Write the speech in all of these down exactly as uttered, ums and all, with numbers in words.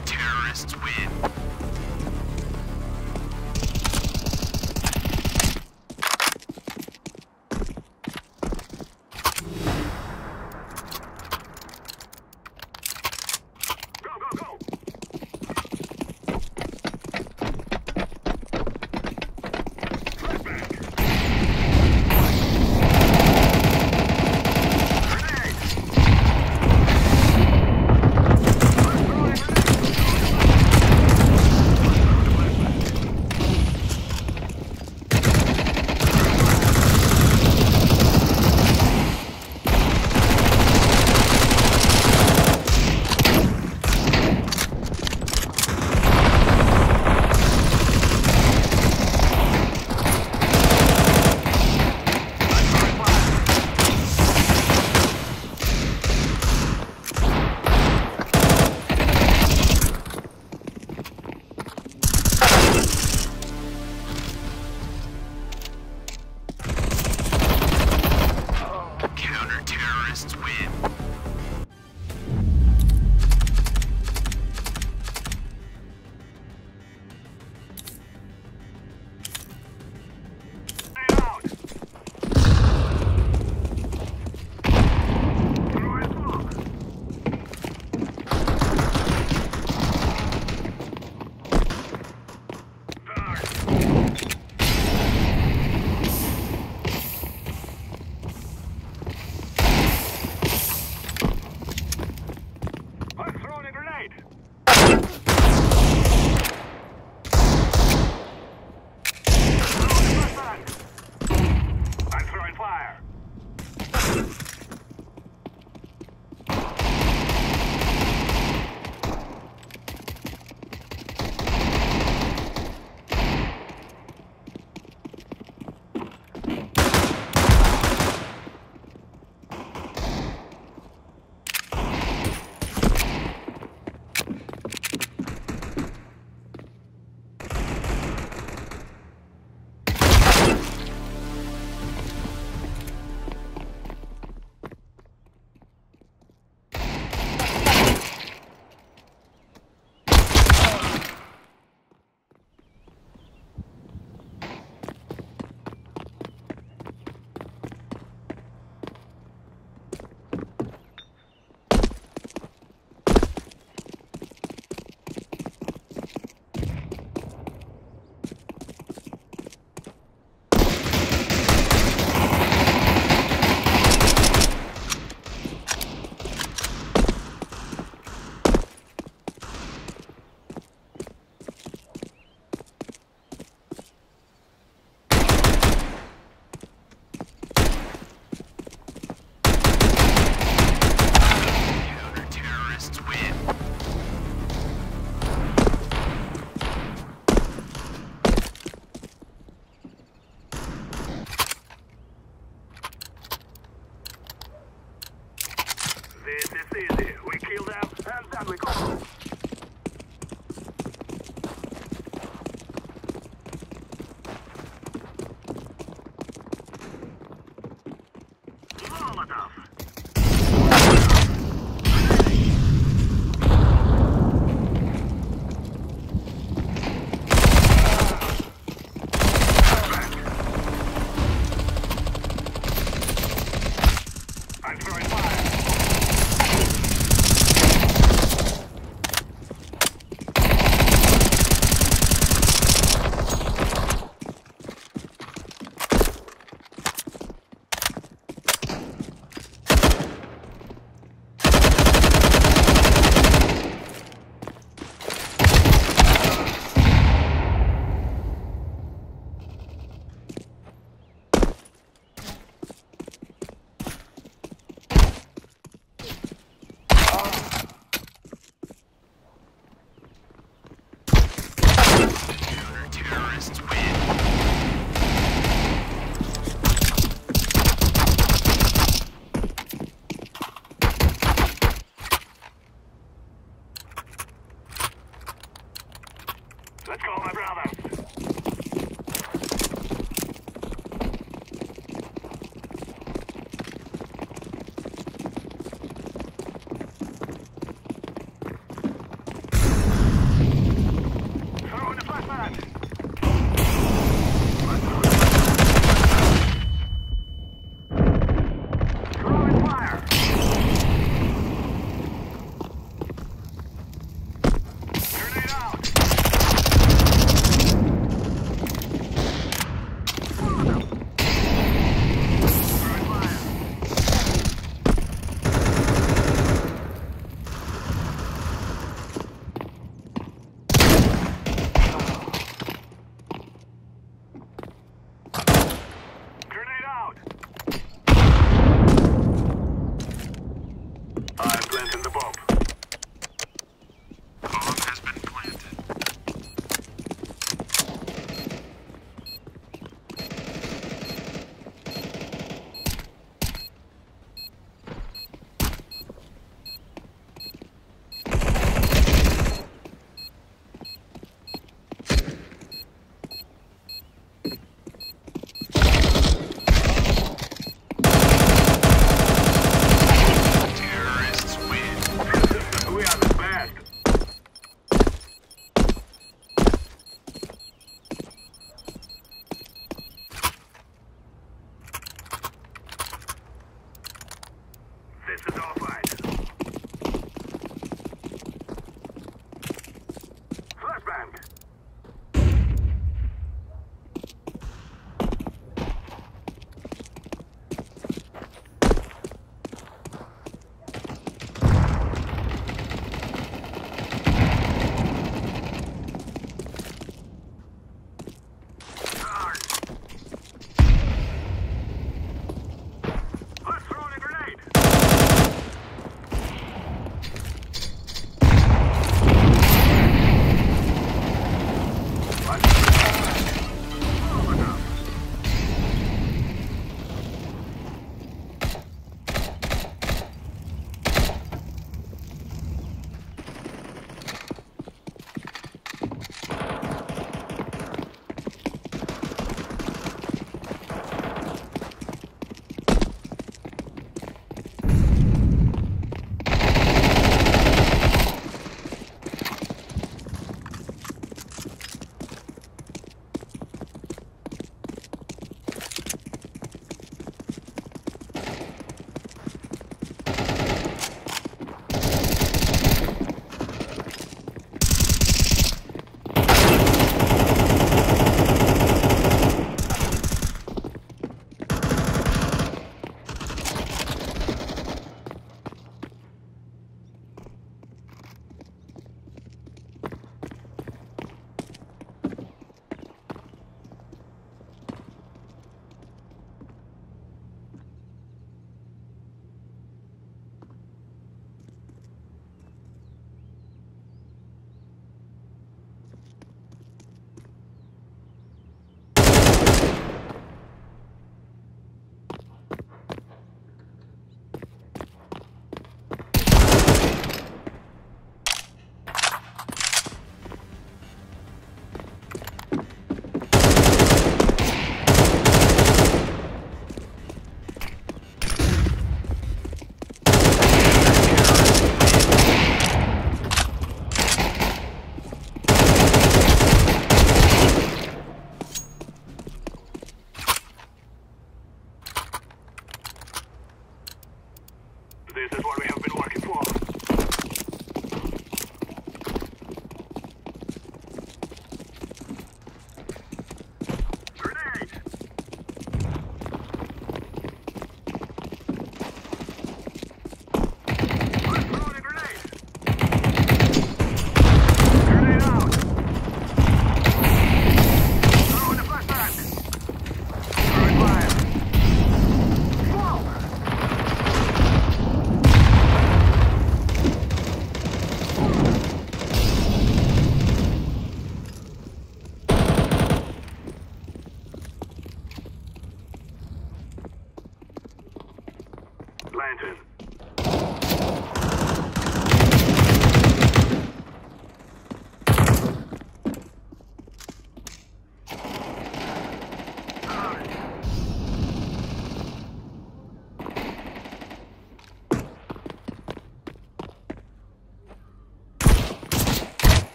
counter-terrorists win.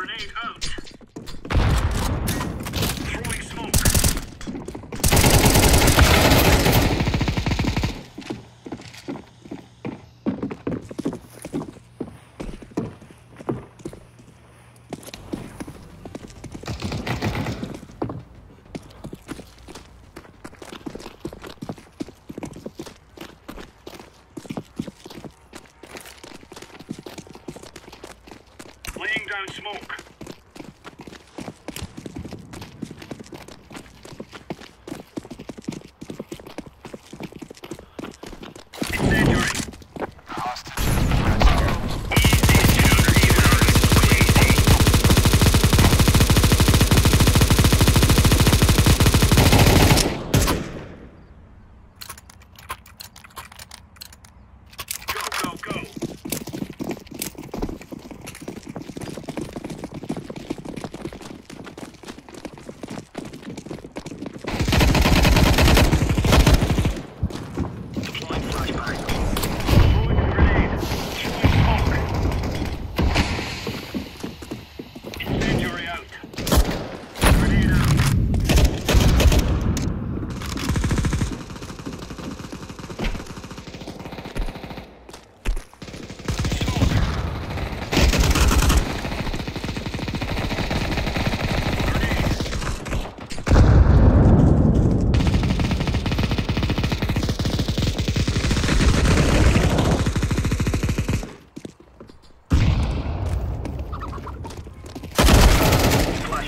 Grenade out. Throwing smoke. Laying down smoke.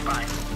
Fine.